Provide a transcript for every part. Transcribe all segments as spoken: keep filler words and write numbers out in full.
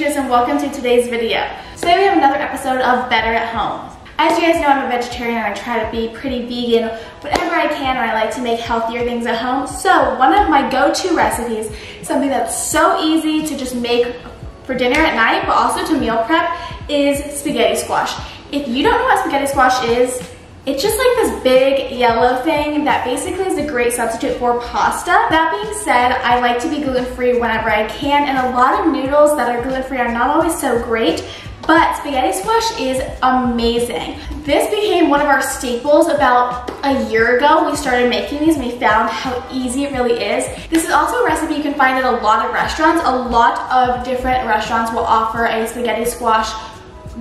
Nutritious and welcome to today's video. Today we have another episode of Better at Home. As you guys know, I'm a vegetarian and I try to be pretty vegan whenever I can, and I like to make healthier things at home. So one of my go-to recipes, something that's so easy to just make for dinner at night but also to meal prep, is spaghetti squash. If you don't know what spaghetti squash is, it's just like this big yellow thing that basically is a great substitute for pasta. That being said, I like to be gluten-free whenever I can, and a lot of noodles that are gluten-free are not always so great, but spaghetti squash is amazing. This became one of our staples about a year ago. We started making these and we found how easy it really is. This is also a recipe you can find at a lot of restaurants. A lot of different restaurants will offer a spaghetti squash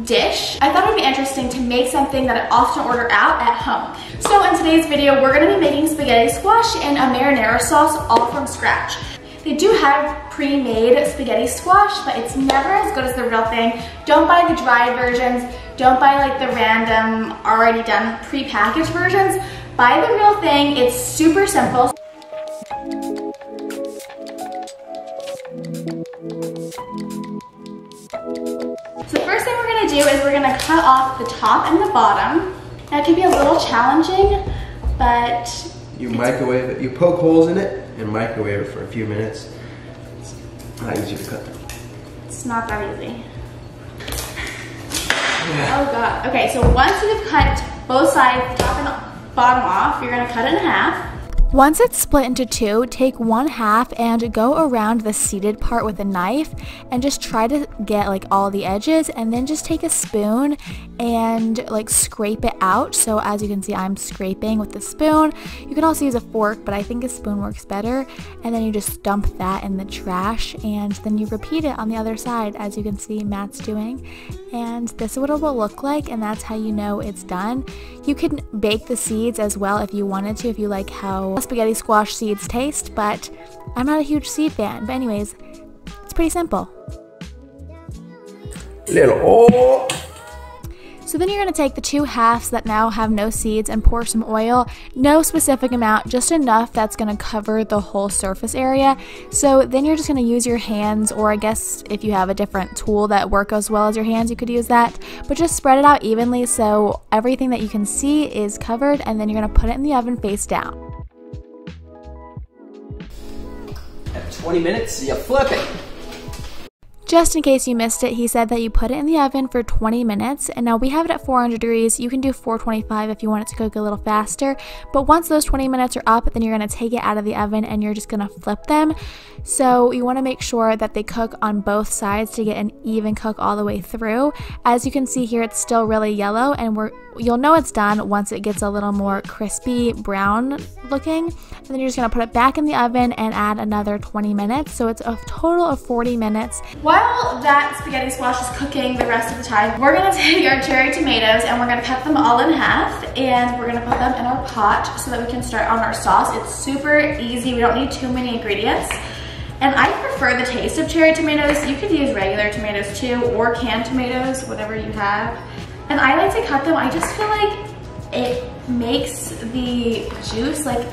dish. I thought it would be interesting to make something that I often order out at home. So in today's video, we're going to be making spaghetti squash and a marinara sauce all from scratch. They do have pre-made spaghetti squash, but it's never as good as the real thing. Don't buy the dried versions. Don't buy like the random, already done, pre-packaged versions. Buy the real thing. It's super simple. So the first thing we're going to do is we're going to cut off the top and the bottom. That can be a little challenging, but... You microwave it. You poke holes in it and microwave it for a few minutes. It's not easy to cut them. It's not that easy. Yeah. Oh god. Okay, so once you've cut both sides, top and bottom off, you're going to cut it in half. Once it's split into two, take one half and go around the seeded part with a knife and just try to get like all the edges, and then just take a spoon and like scrape it out. So as you can see, I'm scraping with the spoon. You can also use a fork, but I think a spoon works better. And then you just dump that in the trash, and then you repeat it on the other side, as you can see Matt's doing. And this is what it will look like, and that's how you know it's done. You can bake the seeds as well if you wanted to, if you like how spaghetti squash seeds taste, but I'm not a huge seed fan. But anyways, it's pretty simple. Little oh. So then you're going to take the two halves that now have no seeds and pour some oil. No specific amount, just enough that's going to cover the whole surface area. So then you're just going to use your hands, or I guess if you have a different tool that works as well as your hands, you could use that. But just spread it out evenly so everything that you can see is covered, and then you're going to put it in the oven face down. twenty minutes, you flip it. Just in case you missed it, he said that you put it in the oven for twenty minutes, and now we have it at four hundred degrees. You can do four twenty-five if you want it to cook a little faster, but once those twenty minutes are up, then you're going to take it out of the oven and you're just going to flip them. So you want to make sure that they cook on both sides to get an even cook all the way through. As you can see here, it's still really yellow, and we're you'll know it's done once it gets a little more crispy brown looking. And then you're just going to put it back in the oven and add another twenty minutes, so it's a total of forty minutes. While that spaghetti squash is cooking the rest of the time, we're going to take our cherry tomatoes and we're going to cut them all in half, and we're going to put them in our pot so that we can start on our sauce. It's super easy. We don't need too many ingredients. And I prefer the taste of cherry tomatoes. You could use regular tomatoes too, or canned tomatoes, whatever you have. And I like to cut them. I just feel like it makes the juice like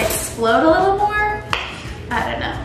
explode a little more. I don't know.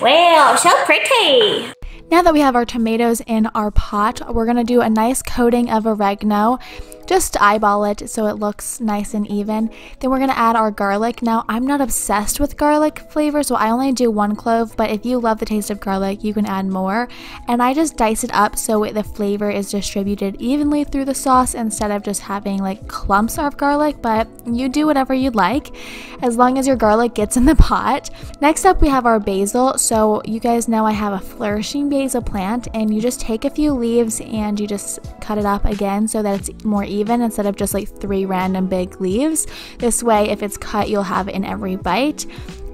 Wow, so pretty. Now that we have our tomatoes in our pot, we're gonna do a nice coating of oregano. Just eyeball it so it looks nice and even. Then we're going to add our garlic. Now, I'm not obsessed with garlic flavor, so I only do one clove, but if you love the taste of garlic, you can add more. And I just dice it up so the flavor is distributed evenly through the sauce instead of just having like clumps of garlic, but you do whatever you'd like as long as your garlic gets in the pot. Next up, we have our basil. So you guys know I have a flourishing basil plant, and you just take a few leaves and you just cut it up again so that it's more even instead of just like three random big leaves. This way, if it's cut, you'll have it in every bite.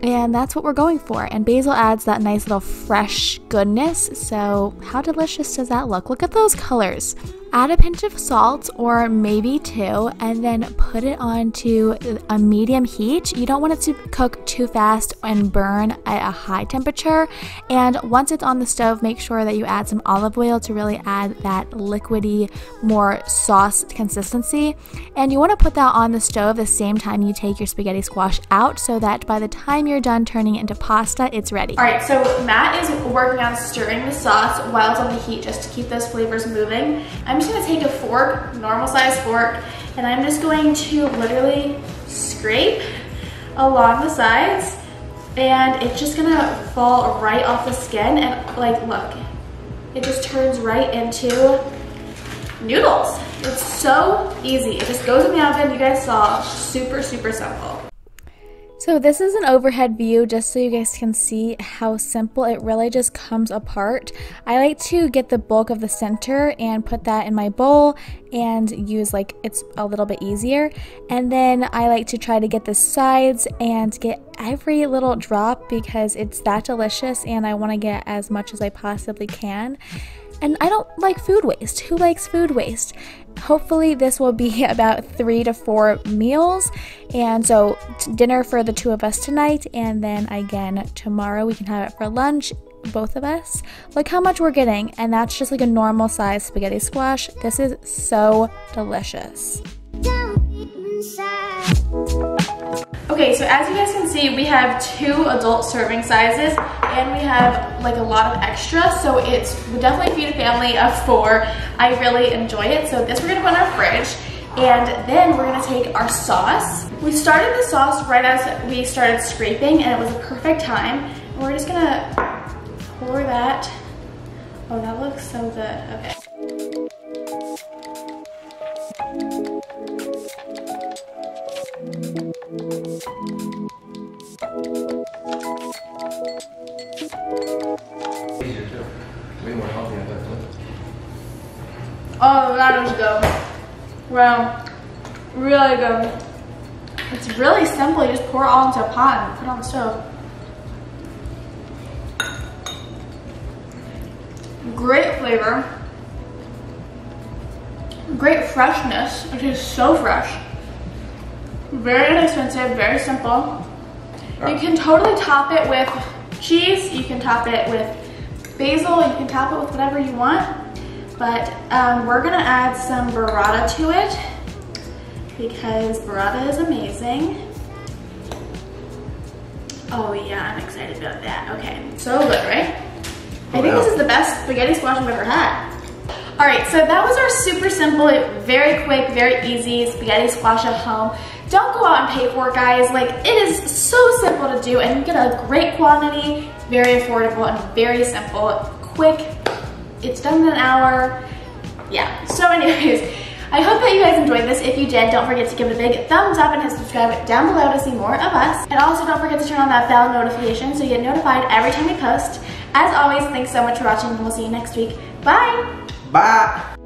And that's what we're going for. And basil adds that nice little fresh goodness. So how delicious does that look? Look at those colors. Add a pinch of salt, or maybe two, and then put it onto a medium heat. You don't want it to cook too fast and burn at a high temperature. And once it's on the stove, make sure that you add some olive oil to really add that liquidy, more sauce consistency. And you want to put that on the stove the same time you take your spaghetti squash out, so that by the time you're done turning it into pasta, it's ready. All right, so Matt is working on stirring the sauce while it's on the heat, just to keep those flavors moving. I'm I'm just gonna take a fork, normal size fork, and I'm just going to literally scrape along the sides, and it's just gonna fall right off the skin, and like, look, it just turns right into noodles. It's so easy. It just goes in the oven. You guys saw, super, super simple. So this is an overhead view, just so you guys can see how simple it really just comes apart. I like to get the bulk of the center and put that in my bowl and use, like, it's a little bit easier. And then I like to try to get the sides and get every little drop, because it's that delicious and I want to get as much as I possibly can. And I don't like food waste. Who likes food waste? Hopefully this will be about three to four meals. And so dinner for the two of us tonight, and then again tomorrow we can have it for lunch, both of us. Look how much we're getting, and that's just like a normal size spaghetti squash. This is so delicious. Okay, so as you guys can see, we have two adult serving sizes, and we have like a lot of extra, so it's definitely feed a family of four. I really enjoy it. So this we're gonna put in our fridge, and then we're gonna take our sauce. We started the sauce right as we started scraping, and it was a perfect time. And we're just gonna pour that. Oh, that looks so good. Okay. Oh, that is good. Wow, really good. It's really simple. You just pour it all into a pot and put it on the stove. Great flavor. Great freshness. It tastes so fresh. Very inexpensive, very simple. You can totally top it with cheese. You can top it with basil. You can top it with whatever you want. But um, we're gonna add some burrata to it, because burrata is amazing. Oh yeah, I'm excited about that. Okay, so good, right? I think this is the best spaghetti squash I've ever had. All right, so that was our super simple, very quick, very easy spaghetti squash at home. Don't go out and pay for it, guys. Like, it is so simple to do, and you get a great quantity, very affordable, and very simple, quick. It's done in an hour. Yeah, so anyways, I hope that you guys enjoyed this. If you did, don't forget to give it a big thumbs up and hit subscribe down below to see more of us. And also don't forget to turn on that bell notification so you get notified every time we post. As always, thanks so much for watching, and we'll see you next week. Bye! Bye!